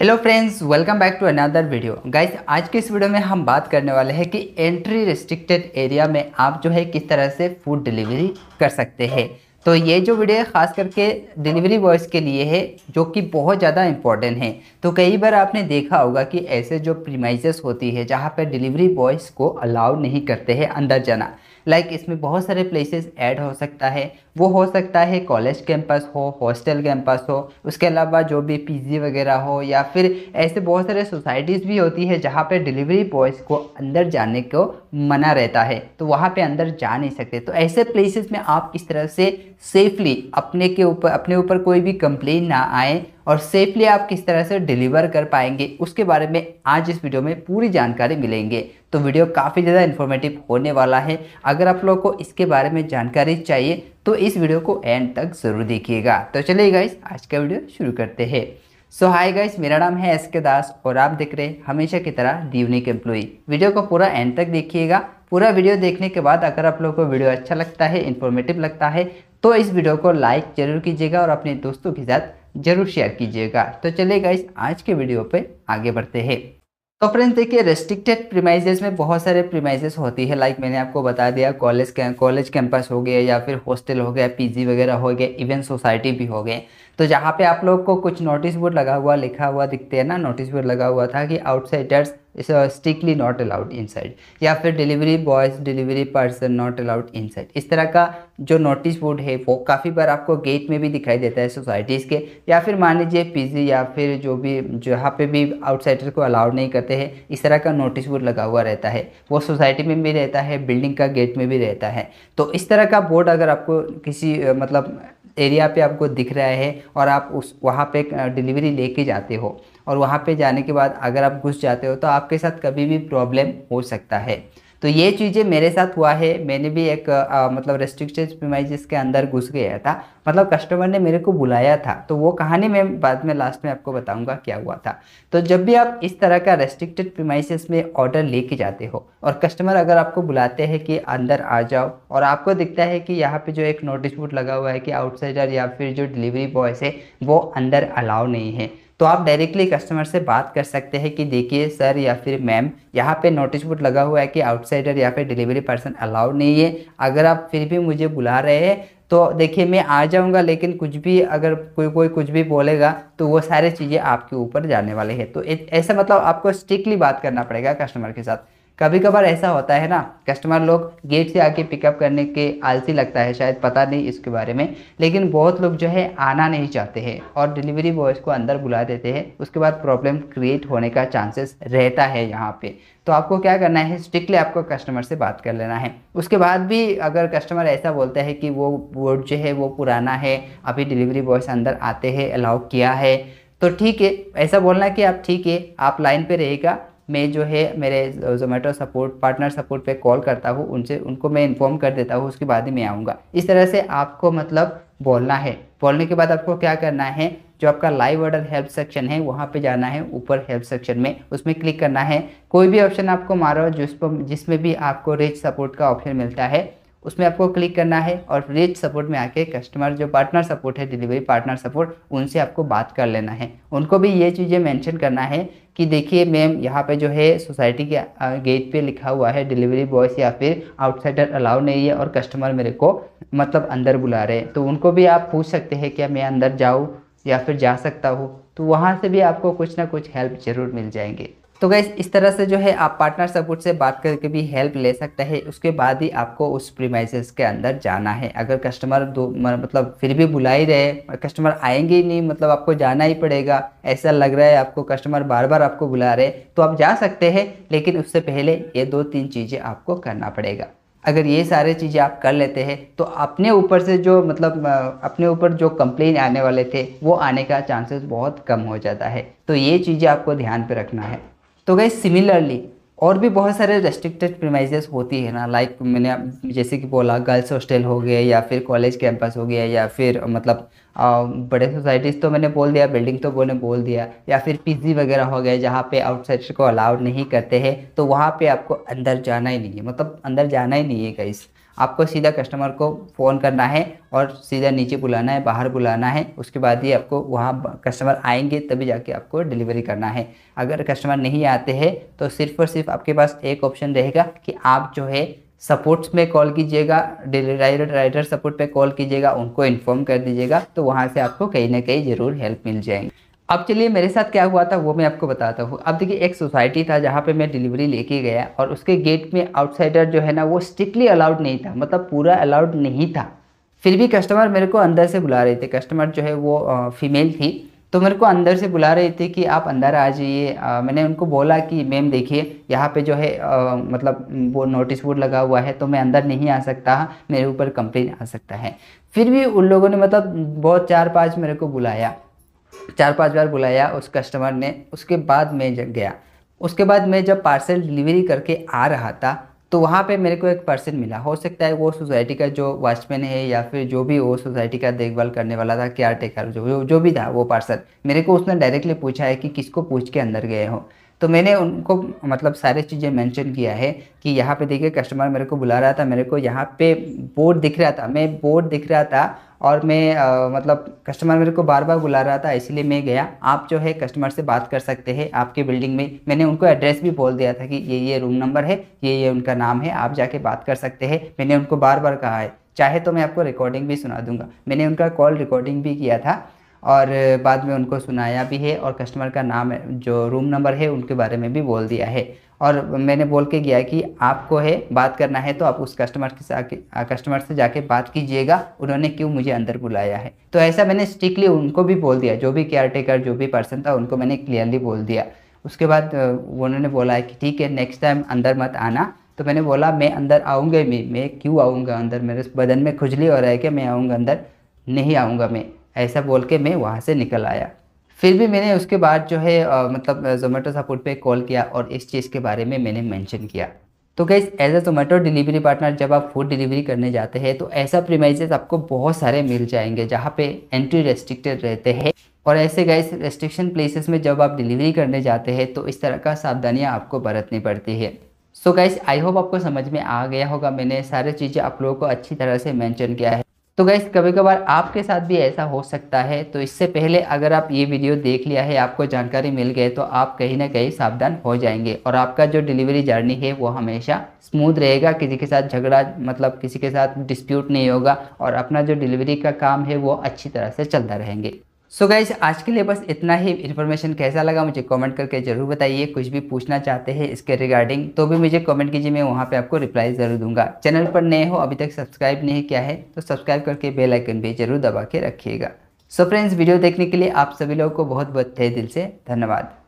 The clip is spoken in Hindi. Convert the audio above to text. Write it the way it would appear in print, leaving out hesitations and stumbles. Hello friends, welcome back to another video. Guys, आज के इस वीडियो में हम बात करने वाले हैं कि एंट्री रिस्ट्रिक्टेड एरिया में आप जो है किस तरह से फूड डिलीवरी कर सकते हैं। तो ये जो वीडियो खास करके डिलीवरी बॉयज़ के लिए है, जो कि बहुत ज़्यादा इम्पॉर्टेंट है। तो कई बार आपने देखा होगा कि ऐसे जो प्रीमाइजेस होती है जहाँ पर डिलीवरी बॉयज़ को अलाउ नहीं करते हैं अंदर जाना। लाइक इसमें बहुत सारे प्लेसेस ऐड हो सकता है। वो हो सकता है कॉलेज कैंपस हो, हॉस्टल कैंपस हो, उसके अलावा जो भी पीजी वगैरह हो, या फिर ऐसे बहुत सारे सोसाइटीज़ भी होती है जहाँ पे डिलीवरी बॉयज़ को अंदर जाने को मना रहता है, तो वहाँ पे अंदर जा नहीं सकते। तो ऐसे प्लेसेस में आप किस तरह से सेफली अपने ऊपर कोई भी कंप्लेन ना आए और सेफली आप किस तरह से डिलीवर कर पाएंगे, उसके बारे में आज इस वीडियो में पूरी जानकारी मिलेंगे। तो वीडियो काफ़ी ज़्यादा इन्फॉर्मेटिव होने वाला है। अगर आप लोगों को इसके बारे में जानकारी चाहिए तो इस वीडियो को एंड तक ज़रूर देखिएगा। तो चलिए गाइस, आज का वीडियो शुरू करते हैं। सो हाय गाइस, मेरा नाम है एस के दास और आप देख रहे हैं हमेशा की तरह दी यूनिक एम्प्लॉई। वीडियो को पूरा एंड तक देखिएगा। पूरा वीडियो देखने के बाद अगर आप लोगों को वीडियो अच्छा लगता है, इन्फॉर्मेटिव लगता है, तो इस वीडियो को लाइक जरूर कीजिएगा और अपने दोस्तों के साथ जरूर शेयर कीजिएगा। तो चलिए गाइस, आज के वीडियो पर आगे बढ़ते हैं। तो फ्रेंड्स देखिए, रेस्ट्रिक्टेड प्रीमाइजेस में बहुत सारे प्रीमाइजेस होती है। लाइक मैंने आपको बता दिया, कॉलेज कैंपस हो गया, या फिर हॉस्टल हो गया, पीजी वगैरह हो गया, इवन सोसाइटी भी हो गए। तो जहाँ पे आप लोग को कुछ नोटिस बोर्ड लगा हुआ लिखा हुआ दिखते हैं ना, नोटिस बोर्ड लगा हुआ था कि outsiders strictly not allowed inside, या फिर delivery boys delivery person not allowed inside. इस तरह का जो नोटिस बोर्ड है वो काफ़ी बार आपको गेट में भी दिखाई देता है सोसाइटीज़ के, या फिर मान लीजिए पीजी, या फिर जो भी जहाँ पे भी आउटसाइडर को अलाउड नहीं करते हैं, इस तरह का नोटिस बोर्ड लगा हुआ रहता है। वो सोसाइटी में भी रहता है, बिल्डिंग का गेट में भी रहता है। तो इस तरह का बोर्ड अगर आपको किसी मतलब एरिया पे आपको दिख रहा है और आप उस वहाँ पे डिलीवरी लेके जाते हो और वहाँ पे जाने के बाद अगर आप घुस जाते हो तो आपके साथ कभी भी प्रॉब्लम हो सकता है। तो ये चीज़ें मेरे साथ हुआ है। मैंने भी एक मतलब रेस्ट्रिक्टेड प्रीमाइजेस के अंदर घुस गया था। मतलब कस्टमर ने मेरे को बुलाया था, तो वो कहानी मैं बाद में लास्ट में आपको बताऊंगा क्या हुआ था। तो जब भी आप इस तरह का रेस्ट्रिक्टेड प्रीमाइजेस में ऑर्डर लेके जाते हो और कस्टमर अगर आपको बुलाते हैं कि अंदर आ जाओ और आपको दिखता है कि यहाँ पर जो एक नोटिस बोर्ड लगा हुआ है कि आउटसाइडर या फिर जो डिलीवरी बॉयज़ है वो अंदर अलाउ नहीं है, तो आप डायरेक्टली कस्टमर से बात कर सकते हैं कि देखिए सर या फिर मैम, यहाँ पे नोटिस बोर्ड लगा हुआ है कि आउटसाइडर या फिर डिलीवरी पर्सन अलाउड नहीं है। अगर आप फिर भी मुझे बुला रहे हैं तो देखिए मैं आ जाऊँगा, लेकिन कुछ भी अगर कोई कुछ भी बोलेगा तो वो सारी चीज़ें आपके ऊपर जाने वाले हैं। तो ऐसा मतलब आपको स्ट्रिक्टली बात करना पड़ेगा कस्टमर के साथ। कभी कभार ऐसा होता है ना, कस्टमर लोग गेट से आके पिकअप करने के आलसी लगता है शायद, पता नहीं इसके बारे में, लेकिन बहुत लोग जो है आना नहीं चाहते हैं और डिलीवरी बॉयज़ को अंदर बुला देते हैं। उसके बाद प्रॉब्लम क्रिएट होने का चांसेस रहता है यहाँ पे। तो आपको क्या करना है, स्ट्रिक्टली आपको कस्टमर से बात कर लेना है। उसके बाद भी अगर कस्टमर ऐसा बोलता है कि वो बोर्ड जो है वो पुराना है, अभी डिलीवरी बॉयज़ अंदर आते हैं अलाउ किया है, तो ठीक है ऐसा बोलना कि आप ठीक है आप लाइन पर रहेगा, मैं जो है मेरे जोमेटो सपोर्ट पार्टनर सपोर्ट पे कॉल करता हूँ, उनको मैं इन्फॉर्म कर देता हूँ, उसके बाद ही मैं आऊँगा। इस तरह से आपको मतलब बोलना है। बोलने के बाद आपको क्या करना है, जो आपका लाइव ऑर्डर हेल्प सेक्शन है वहाँ पे जाना है, ऊपर हेल्प सेक्शन में, उसमें क्लिक करना है। कोई भी ऑप्शन आपको मारो जिसमें भी आपको रिच सपोर्ट का ऑप्शन मिलता है, उसमें आपको क्लिक करना है और रिच सपोर्ट में आके कस्टमर जो पार्टनर सपोर्ट है डिलीवरी पार्टनर सपोर्ट, उनसे आपको बात कर लेना है। उनको भी ये चीज़ें मेंशन करना है कि देखिए मैम, यहाँ पे जो है सोसाइटी के गेट पे लिखा हुआ है डिलीवरी बॉयज या फिर आउटसाइडर अलाउ नहीं है और कस्टमर मेरे को मतलब अंदर बुला रहे हैं। तो उनको भी आप पूछ सकते हैं क्या मैं अंदर जाऊँ या फिर जा सकता हूँ, तो वहाँ से भी आपको कुछ ना कुछ हेल्प जरूर मिल जाएंगे। तो गाइस इस तरह से जो है आप पार्टनर सपोर्ट से बात करके भी हेल्प ले सकते हैं। उसके बाद ही आपको उस प्रीमाइजेस के अंदर जाना है। अगर कस्टमर मतलब फिर भी बुला ही रहे, कस्टमर आएंगे ही नहीं, मतलब आपको जाना ही पड़ेगा, ऐसा लग रहा है आपको कस्टमर बार बार आपको बुला रहे, तो आप जा सकते हैं। लेकिन उससे पहले ये 2-3 चीज़ें आपको करना पड़ेगा। अगर ये सारे चीज़ें आप कर लेते हैं तो अपने ऊपर से जो मतलब अपने ऊपर जो कंप्लेन आने वाले थे वो आने का चांसेस बहुत कम हो जाता है। तो ये चीज़ें आपको ध्यान पर रखना है। तो गाइस सिमिलरली और भी बहुत सारे रेस्ट्रिक्टेड प्रीमाइजेस होती है ना, लाइक मैंने जैसे कि बोला गर्ल्स हॉस्टल हो गया, या फिर कॉलेज कैंपस हो गया, या फिर मतलब बड़े सोसाइटीज़ तो मैंने बोल दिया, बिल्डिंग तो मैंने बोल दिया, या फिर पीजी वगैरह हो गया जहाँ पे आउटसाइडर को अलाउड नहीं करते हैं, तो वहाँ पे आपको अंदर जाना ही नहीं है, मतलब अंदर जाना ही नहीं है गाइस। आपको सीधा कस्टमर को फ़ोन करना है और सीधा नीचे बुलाना है, बाहर बुलाना है। उसके बाद ही आपको वहाँ कस्टमर आएंगे तभी जाके आपको डिलीवरी करना है। अगर कस्टमर नहीं आते हैं तो सिर्फ और सिर्फ आपके पास एक ऑप्शन रहेगा कि आप जो है सपोर्ट्स में कॉल कीजिएगा, डिलीवरी राइडर सपोर्ट पे कॉल कीजिएगा, उनको इन्फॉर्म कर दीजिएगा, तो वहाँ से आपको कहीं ना कहीं ज़रूर हेल्प मिल जाएगी। अब चलिए मेरे साथ क्या हुआ था वो मैं आपको बताता हूँ। अब देखिए एक सोसाइटी था जहाँ पे मैं डिलीवरी लेके गया और उसके गेट में आउटसाइडर जो है ना वो स्ट्रिक्टली अलाउड नहीं था, मतलब पूरा अलाउड नहीं था। फिर भी कस्टमर मेरे को अंदर से बुला रहे थे। कस्टमर जो है वो फीमेल थी तो मेरे को अंदर से बुला रहे थे कि आप अंदर आ जाइए। मैंने उनको बोला कि मैम देखिए यहाँ पे जो है मतलब वो नोटिस बोर्ड लगा हुआ है तो मैं अंदर नहीं आ सकता, मेरे ऊपर कंप्लेन आ सकता है। फिर भी उन लोगों ने मतलब बहुत 4-5 मेरे को बुलाया, 4-5 बार बुलाया उस कस्टमर ने। उसके बाद मैं जग गया। उसके बाद मैं जब पार्सल डिलीवरी करके आ रहा था तो वहाँ पे मेरे को एक पर्सन मिला। हो सकता है वो सोसाइटी का जो वॉचमैन है या फिर जो भी वो सोसाइटी का देखभाल करने वाला था, केयर टेकर जो भी था वो पर्सन, मेरे को उसने डायरेक्टली पूछा है कि किसको पूछ के अंदर गए हो। तो मैंने उनको मतलब सारी चीज़ें मेंशन किया है कि यहाँ पे देखिए कस्टमर मेरे को बुला रहा था, मेरे को यहाँ पे बोर्ड दिख रहा था, मैं बोर्ड दिख रहा था और मैं मतलब कस्टमर मेरे को बार बार बुला रहा था इसलिए मैं गया। आप जो है कस्टमर से बात कर सकते हैं आपके बिल्डिंग में। मैंने उनको एड्रेस भी बोल दिया था कि ये रूम नंबर है, ये उनका नाम है, आप जाके बात कर सकते हैं। मैंने उनको बार बार कहा है, चाहे तो मैं आपको रिकॉर्डिंग भी सुना दूँगा। मैंने उनका कॉल रिकॉर्डिंग भी किया था और बाद में उनको सुनाया भी है और कस्टमर का नाम जो रूम नंबर है उनके बारे में भी बोल दिया है। और मैंने बोल के गया कि आपको है बात करना है तो आप उस कस्टमर से जाके बात कीजिएगा, उन्होंने क्यों मुझे अंदर बुलाया है। तो ऐसा मैंने स्ट्रिक्टली उनको भी बोल दिया, जो भी केयर टेकर जो भी पर्सन था उनको मैंने क्लियरली बोल दिया। उसके बाद उन्होंने बोला है कि ठीक है नेक्स्ट टाइम अंदर मत आना। तो मैंने बोला मैं अंदर आऊँगा ही, मैं क्यों आऊँगा अंदर, मेरे बदन में खुजली हो रहा है कि मैं आऊँगा अंदर, नहीं आऊँगा मैं, ऐसा बोल के मैं वहाँ से निकल आया। फिर भी मैंने उसके बाद जो है मतलब जोमेटो सपोर्ट पे कॉल किया और इस चीज़ के बारे में मैंने मेंशन किया। तो guys as a Zomato delivery partner जब आप फूड डिलीवरी करने जाते हैं तो ऐसा प्रीमाइजेस आपको बहुत सारे मिल जाएंगे जहाँ पे एंट्री रेस्ट्रिक्टेड रहते हैं। और ऐसे गाइस रेस्ट्रिक्शन प्लेसेस में जब आप डिलीवरी करने जाते हैं तो इस तरह का सावधानियाँ आपको बरतनी पड़ती है। सो गाइस आई होप आपको समझ में आ गया होगा, मैंने सारी चीज़ें आप लोगों को अच्छी तरह से मेंशन किया है। तो गाइस कभी कभार आपके साथ भी ऐसा हो सकता है, तो इससे पहले अगर आप ये वीडियो देख लिया है, आपको जानकारी मिल गई तो आप कहीं ना कहीं सावधान हो जाएंगे और आपका जो डिलीवरी जर्नी है वो हमेशा स्मूथ रहेगा। किसी के साथ झगड़ा मतलब किसी के साथ डिस्प्यूट नहीं होगा और अपना जो डिलीवरी का काम है वो अच्छी तरह से चलता रहेंगे। सो गाइस आज के लिए बस इतना ही। इन्फॉर्मेशन कैसा लगा मुझे कमेंट करके ज़रूर बताइए। कुछ भी पूछना चाहते हैं इसके रिगार्डिंग तो भी मुझे कमेंट कीजिए, मैं वहाँ पे आपको रिप्लाई ज़रूर दूंगा। चैनल पर नए हो, अभी तक सब्सक्राइब नहीं किया है तो सब्सक्राइब करके बेल आइकन भी ज़रूर दबा के रखिएगा। सो फ्रेंड्स वीडियो देखने के लिए आप सभी लोगों को बहुत बहुत तहे दिल से धन्यवाद।